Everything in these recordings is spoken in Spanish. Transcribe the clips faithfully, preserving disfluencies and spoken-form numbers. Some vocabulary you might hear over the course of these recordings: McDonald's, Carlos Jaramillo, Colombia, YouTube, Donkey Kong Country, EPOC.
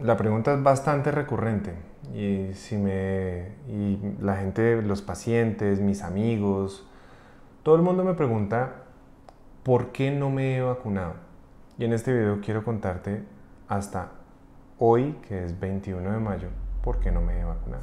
La pregunta es bastante recurrente y, si me, y la gente, los pacientes, mis amigos, todo el mundo me pregunta ¿por qué no me he vacunado? Y en este video quiero contarte hasta hoy, que es veintiuno de mayo, ¿por qué no me he vacunado?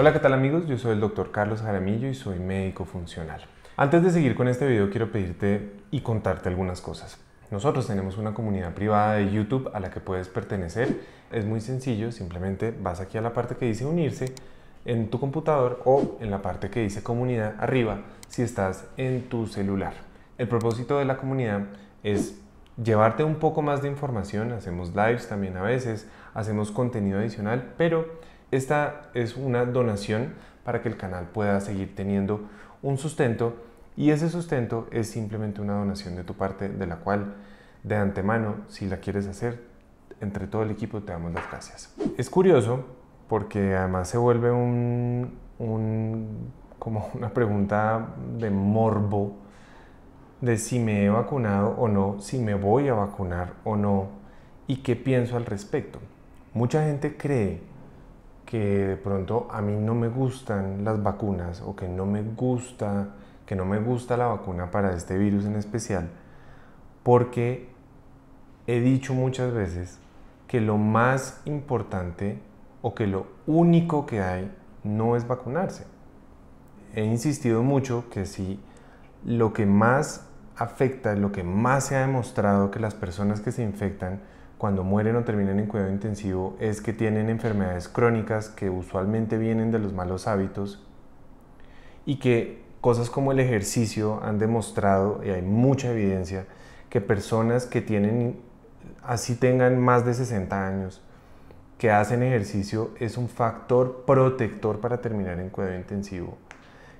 Hola, ¿qué tal amigos? Yo soy el doctor Carlos Jaramillo y soy médico funcional. Antes de seguir con este video quiero pedirte y contarte algunas cosas. Nosotros tenemos una comunidad privada de YouTube a la que puedes pertenecer. Es muy sencillo, simplemente vas aquí a la parte que dice unirse en tu computador o en la parte que dice comunidad arriba si estás en tu celular. El propósito de la comunidad es llevarte un poco más de información, hacemos lives también a veces, hacemos contenido adicional, pero esta es una donación para que el canal pueda seguir teniendo un sustento y ese sustento es simplemente una donación de tu parte, de la cual de antemano, si la quieres hacer, entre todo el equipo te damos las gracias. Es curioso porque además se vuelve un, un, como una pregunta de morbo de si me he vacunado o no, si me voy a vacunar o no y qué pienso al respecto. Mucha gente cree que de pronto a mí no me gustan las vacunas o que no me gusta, que no me gusta la vacuna para este virus en especial, porque he dicho muchas veces que lo más importante o que lo único que hay no es vacunarse. He insistido mucho que si lo que más afecta, lo que más se ha demostrado que las personas que se infectan cuando mueren o terminan en cuidado intensivo es que tienen enfermedades crónicas que usualmente vienen de los malos hábitos y que cosas como el ejercicio han demostrado, y hay mucha evidencia, que personas que tienen, así tengan más de sesenta años, que hacen ejercicio es un factor protector para terminar en cuidado intensivo.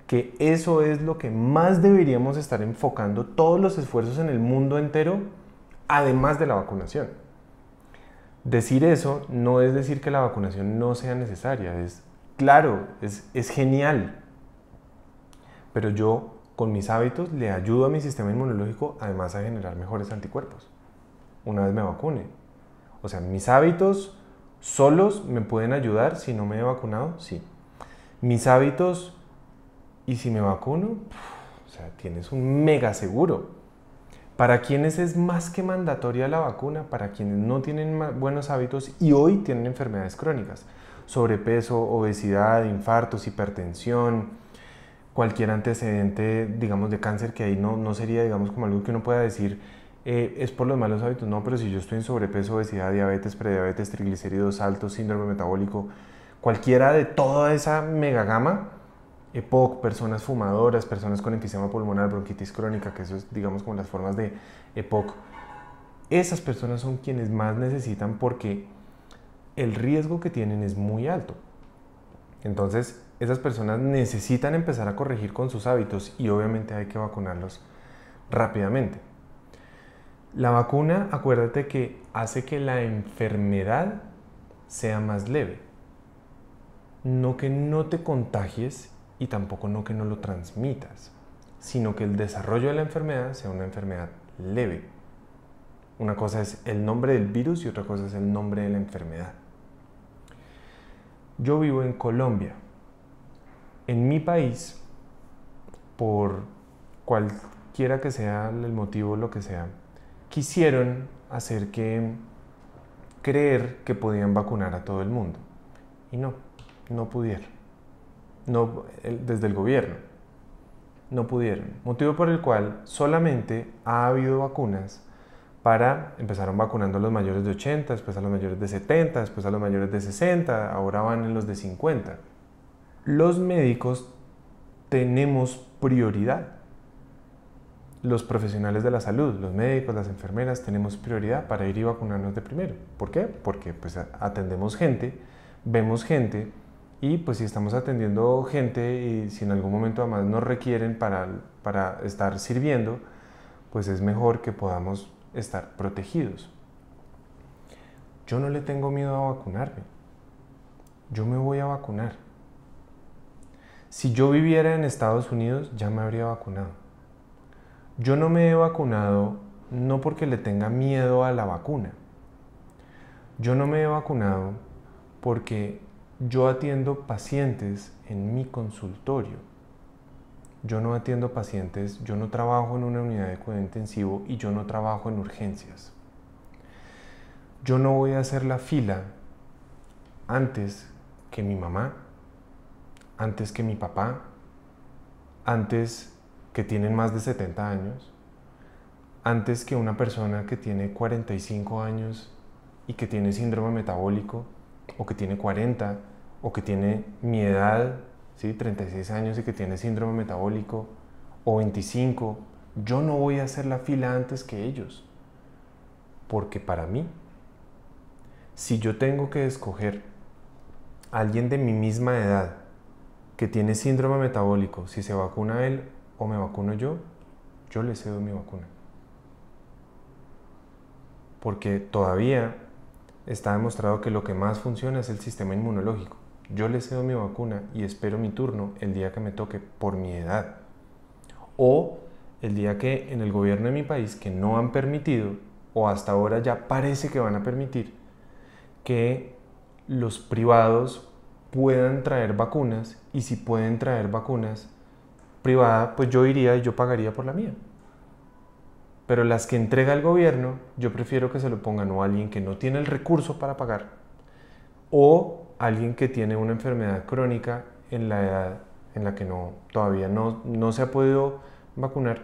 Que eso es lo que más deberíamos estar enfocando todos los esfuerzos en el mundo entero, además de la vacunación. Decir eso no es decir que la vacunación no sea necesaria, es claro, es, es genial, pero yo con mis hábitos le ayudo a mi sistema inmunológico además a generar mejores anticuerpos una vez me vacune. O sea, mis hábitos solos me pueden ayudar si no me he vacunado, sí. Mis hábitos y si me vacuno, pff, o sea, tienes un mega seguro. Para quienes es más que mandatoria la vacuna, para quienes no tienen buenos hábitos y hoy tienen enfermedades crónicas, sobrepeso, obesidad, infartos, hipertensión, cualquier antecedente, digamos, de cáncer, que ahí no, no sería, digamos, como algo que uno pueda decir, eh, es por los malos hábitos, no, pero si yo estoy en sobrepeso, obesidad, diabetes, prediabetes, triglicéridos altos, síndrome metabólico, cualquiera de toda esa mega gama, E P O C, personas fumadoras, personas con enfisema pulmonar, bronquitis crónica, que eso es, digamos, como las formas de E P O C. Esas personas son quienes más necesitan porque el riesgo que tienen es muy alto. Entonces, esas personas necesitan empezar a corregir con sus hábitos y obviamente hay que vacunarlos rápidamente. La vacuna, acuérdate que hace que la enfermedad sea más leve. No que no te contagies y tampoco no que no lo transmitas, sino que el desarrollo de la enfermedad sea una enfermedad leve. Una cosa es el nombre del virus y otra cosa es el nombre de la enfermedad. Yo vivo en Colombia. En mi país, por cualquiera que sea el motivo, lo que sea, quisieron hacer que creer que podían vacunar a todo el mundo. Y no, no pudieron. No, desde el gobierno no pudieron, motivo por el cual solamente ha habido vacunas para, empezaron vacunando a los mayores de ochenta, después a los mayores de setenta, después a los mayores de sesenta, ahora van en los de cincuenta. Los médicos tenemos prioridad, los profesionales de la salud, los médicos, las enfermeras, tenemos prioridad para ir y vacunarnos de primero. ¿Por qué? Porque pues atendemos gente, vemos gente Y pues si estamos atendiendo gente y si en algún momento además nos requieren para, para estar sirviendo, pues es mejor que podamos estar protegidos. Yo no le tengo miedo a vacunarme. Yo me voy a vacunar. Si yo viviera en Estados Unidos, ya me habría vacunado. Yo no me he vacunado no porque le tenga miedo a la vacuna. Yo no me he vacunado porque yo atiendo pacientes en mi consultorio. Yo no atiendo pacientes, yo no trabajo en una unidad de cuidado intensivo y yo no trabajo en urgencias. Yo no voy a hacer la fila antes que mi mamá, antes que mi papá, antes que tienen más de setenta años, antes que una persona que tiene cuarenta y cinco años y que tiene síndrome metabólico, o que tiene cuarenta, o que tiene mi edad, ¿sí? treinta y seis años y que tiene síndrome metabólico, o veinticinco, yo no voy a hacer la fila antes que ellos. Porque para mí, si yo tengo que escoger a alguien de mi misma edad que tiene síndrome metabólico, si se vacuna él o me vacuno yo, yo le cedo mi vacuna. Porque todavía está demostrado que lo que más funciona es el sistema inmunológico. Yo le cedo mi vacuna y espero mi turno el día que me toque por mi edad. O el día que en el gobierno de mi país, que no han permitido, o hasta ahora ya parece que van a permitir, que los privados puedan traer vacunas, y si pueden traer vacunas privadas, pues yo iría y yo pagaría por la mía. Pero las que entrega el gobierno, yo prefiero que se lo pongan o a alguien que no tiene el recurso para pagar, o alguien que tiene una enfermedad crónica en la edad en la que no, todavía no, no se ha podido vacunar.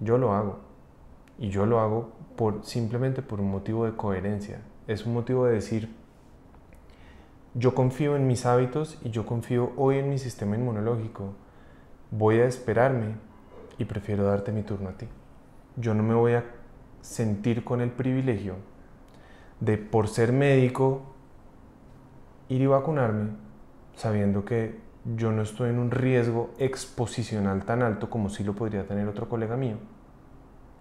Yo lo hago. Y yo lo hago por, simplemente por un motivo de coherencia. Es un motivo de decir, yo confío en mis hábitos y yo confío hoy en mi sistema inmunológico. Voy a esperarme y prefiero darte mi turno a ti. Yo no me voy a sentir con el privilegio de, por ser médico, ir y vacunarme sabiendo que yo no estoy en un riesgo exposicional tan alto como sí lo podría tener otro colega mío,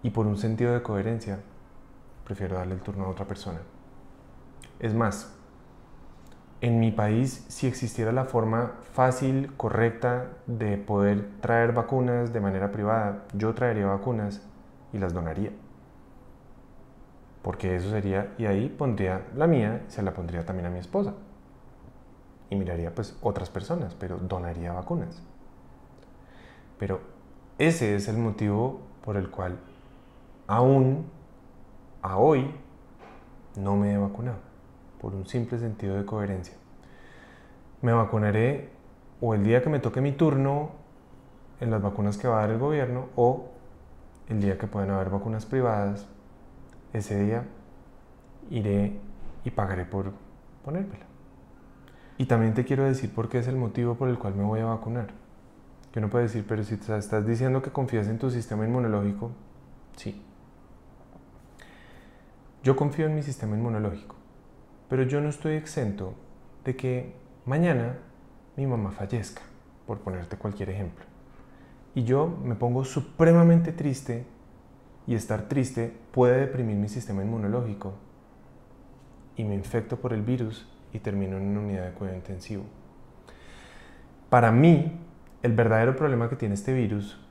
y por un sentido de coherencia prefiero darle el turno a otra persona. Es más, en mi país, si existiera la forma fácil, correcta de poder traer vacunas de manera privada, yo traería vacunas y las donaría, porque eso sería, y ahí pondría la mía, se la pondría también a mi esposa y miraría pues otras personas, pero donaría vacunas. Pero ese es el motivo por el cual aún a hoy no me he vacunado, por un simple sentido de coherencia. Me vacunaré o el día que me toque mi turno en las vacunas que va a dar el gobierno, o el día que pueden haber vacunas privadas, ese día iré y pagaré por ponérmela. Y también te quiero decir por qué es el motivo por el cual me voy a vacunar. Que uno puede decir, pero si te estás diciendo que confías en tu sistema inmunológico, sí. Yo confío en mi sistema inmunológico, pero yo no estoy exento de que mañana mi mamá fallezca, por ponerte cualquier ejemplo. Y yo me pongo supremamente triste, y estar triste puede deprimir mi sistema inmunológico y me infecto por el virus y termino en una unidad de cuidado intensivo. Para mí, el verdadero problema que tiene este virus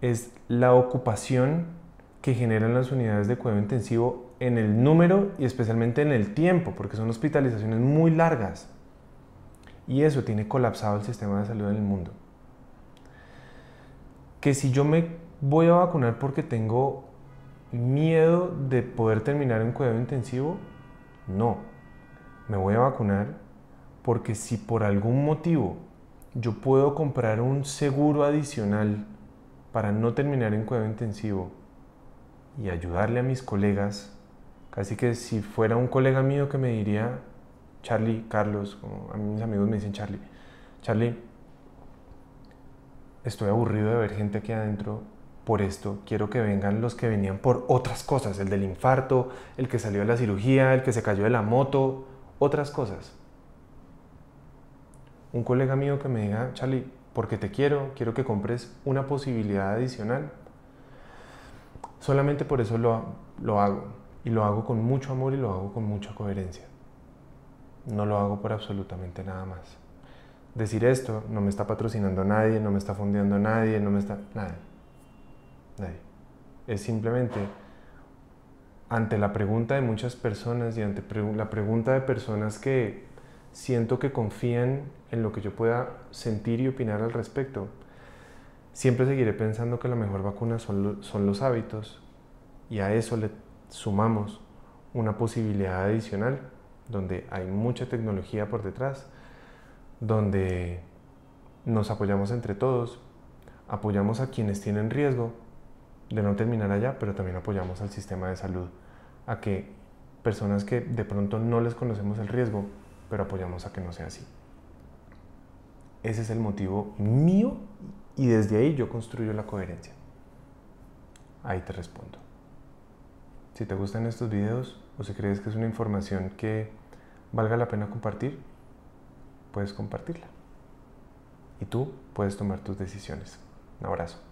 es la ocupación que generan las unidades de cuidado intensivo en el número y especialmente en el tiempo, porque son hospitalizaciones muy largas, y eso tiene colapsado el sistema de salud en el mundo. Que si yo me voy a vacunar porque tengo miedo de poder terminar en cuidado intensivo, no. Me voy a vacunar porque si por algún motivo yo puedo comprar un seguro adicional para no terminar en cuidado intensivo y ayudarle a mis colegas, casi que si fuera un colega mío que me diría, Charlie, Carlos, como a mis amigos me dicen Charlie, Charlie, estoy aburrido de ver gente aquí adentro por esto, quiero que vengan los que venían por otras cosas, el del infarto, el que salió de la cirugía, el que se cayó de la moto, otras cosas. un colega mío que me diga, Charlie, porque te quiero, quiero que compres una posibilidad adicional. Solamente por eso lo, lo hago, y lo hago con mucho amor y lo hago con mucha coherencia. No lo hago por absolutamente nada más. Decir esto, no me está patrocinando nadie, no me está fondeando nadie, no me está... Nadie. Nadie. Es simplemente, ante la pregunta de muchas personas y ante pre la pregunta de personas que siento que confían en lo que yo pueda sentir y opinar al respecto, siempre seguiré pensando que la mejor vacuna son, lo, son los hábitos, y a eso le sumamos una posibilidad adicional donde hay mucha tecnología por detrás, donde nos apoyamos entre todos, apoyamos a quienes tienen riesgo de no terminar allá, pero también apoyamos al sistema de salud, a que personas que de pronto no les conocemos el riesgo, pero apoyamos a que no sea así. Ese es el motivo mío, y desde ahí yo construyo la coherencia. Ahí te respondo. Si te gustan estos videos o si crees que es una información que valga la pena compartir, puedes compartirla. Y tú puedes tomar tus decisiones. Un abrazo.